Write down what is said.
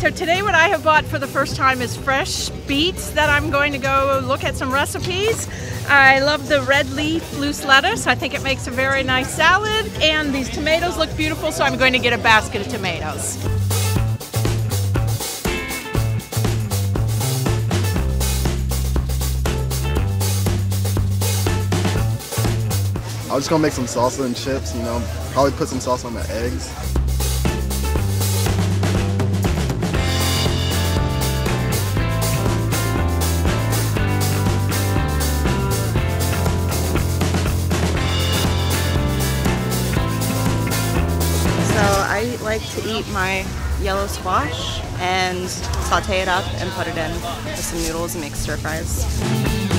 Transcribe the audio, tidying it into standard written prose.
So today what I have bought for the first time is fresh beets that I'm going to go look at some recipes. I love the red leaf loose lettuce. I think it makes a very nice salad, and these tomatoes look beautiful, so I'm going to get a basket of tomatoes. I'm just gonna make some salsa and chips, you know, probably put some sauce on my eggs. I like to eat my yellow squash and saute it up and put it in with some noodles and make stir fries.